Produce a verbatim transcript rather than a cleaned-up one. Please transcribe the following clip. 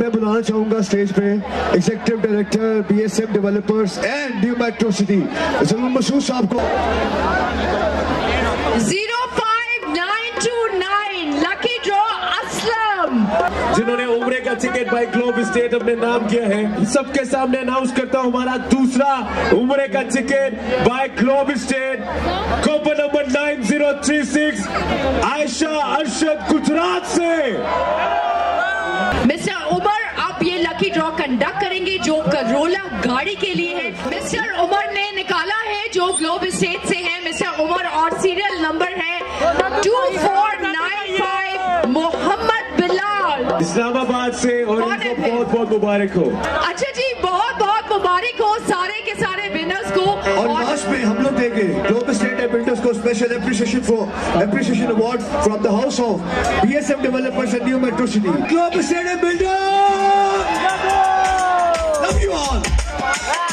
मैं बुलाना चाहूँगा स्टेज पे executive director BSM developers and new metro city Aslam Mashhoor साहब को zero five nine two nine lucky draw Aslam, जिन्होंने उम्रे का टिकट बाय ग्लोब एस्टेट अपने नाम किया है। सबके सामने अनाउंस करता हूँ हमारा दूसरा उम्रे का ticket by globe estate coupon number nine zero three six Ayesha Arshad Gujarat से। मिस्टर उमर, आप ये लकी ड्रॉ कंडक्ट करेंगे जो करोला गाड़ी के लिए है। मिस्टर उमर ने निकाला है जो ग्लोब एस्टेट से है मिस्टर उमर, और सीरियल नंबर है two four nine five Mohammad Bilal Islamabad से, और इनको बहुत बहुत मुबारक हो। अच्छा जी, बहुत बहुत मुबारक हो सारे के सारे विनर्स को। और लास्ट में हम लोग देंगे ग्लोब एस्टेट एंड बिल्डर्स को special appreciation for appreciation award from the house of B S M Developers and New Metro City. Globe Estate and Builders! Love you all!